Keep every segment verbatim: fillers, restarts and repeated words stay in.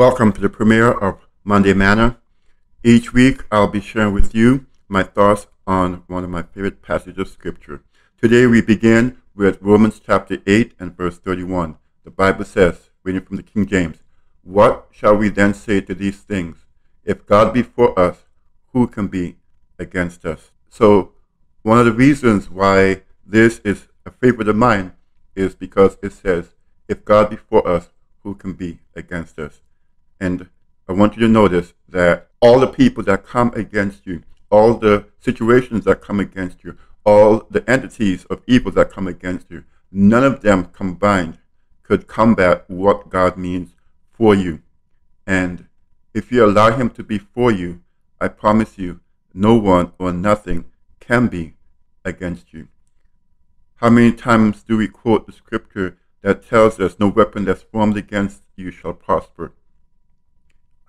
Welcome to the premiere of Monday Manna. Each week, I'll be sharing with you my thoughts on one of my favorite passages of Scripture. Today, we begin with Romans chapter eight and verse thirty-one. The Bible says, reading from the King James, "What shall we then say to these things? If God be for us, who can be against us?" So, one of the reasons why this is a favorite of mine is because it says, "If God be for us, who can be against us?" And I want you to notice that all the people that come against you, all the situations that come against you, all the entities of evil that come against you, none of them combined could combat what God means for you. And if you allow Him to be for you, I promise you, no one or nothing can be against you. How many times do we quote the scripture that tells us, "No weapon that's formed against you shall prosper"?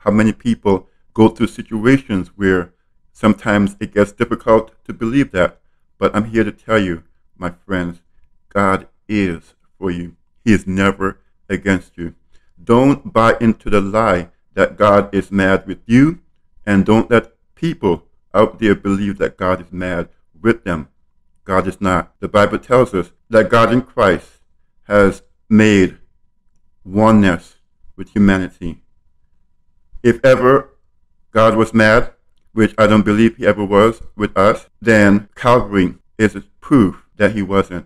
How many people go through situations where sometimes it gets difficult to believe that? But I'm here to tell you, my friends, God is for you. He is never against you. Don't buy into the lie that God is mad with you, and don't let people out there believe that God is mad with them. God is not. The Bible tells us that God in Christ has made oneness with humanity. If ever God was mad, which I don't believe He ever was with us, then Calvary is proof that He wasn't.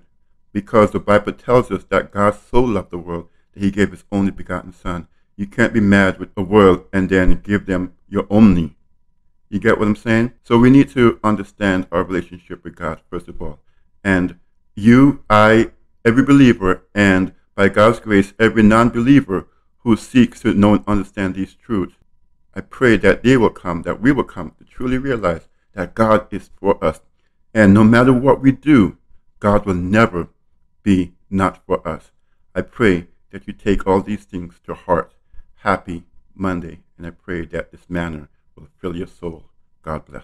Because the Bible tells us that God so loved the world that He gave His only begotten Son. You can't be mad with the world and then give them your only. You get what I'm saying? So we need to understand our relationship with God, first of all. And you, I, every believer, and by God's grace, every non-believer who seeks to know and understand these truths, I pray that they will come, that we will come to truly realize that God is for us. And no matter what we do, God will never be not for us. I pray that you take all these things to heart. Happy Monday, and I pray that this manner will fill your soul. God bless.